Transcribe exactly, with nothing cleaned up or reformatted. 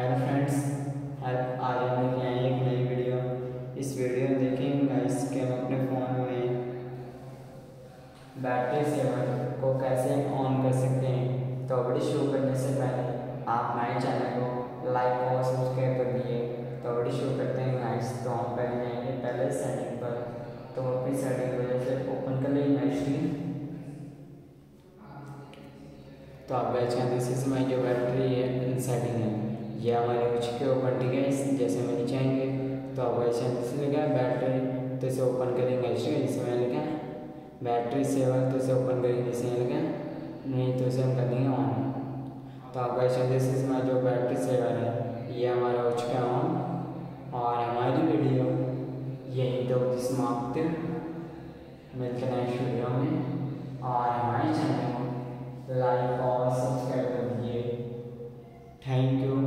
Hello friends, आज हम लेके आए एक नई वीडियो। इस वीडियो में देखेंगे गाइस कि हम अपने फ़ोन में बैटरी सेवर को कैसे ऑन कर सकते हैं। तो वीडियो शुरू करने से पहले आप हमारे चैनल को लाइक और सब्सक्राइब कर दीजिए। तो वीडियो शुरू करते हैं गाइस। तो हम पहले जाएंगे पहले सेटिंग पर। तो अपनी सेटिंग को जैसे ओपन कर लेंगे गाइस स्क्रीन। तो आप गाइस कहते हैं इसमें जो बैटरी है इन सेटिंग है ये हमारे कुछ के ऊपर ठीक है। जैसे मैं नीचे आएंगे तो अब वैसे इसमें लिखा है बैटरी, तो इसे ओपन करेंगे। इसमें लिखा है बैटरी सेवर, तो इसे ओपन करेंगे। इसमें लिखा नहीं तो इसे हम कर देंगे ऑन। तो आप वैसे जैसे इसमें जो बैटरी सेवर है ये हमारा हो चुका है ऑन। और हमारी वीडियो यही तो समाप्त मिलते हैं इस वीडियो में। और हमारे चैनल को लाइक और सब्सक्राइब कर दीजिए। Thank you.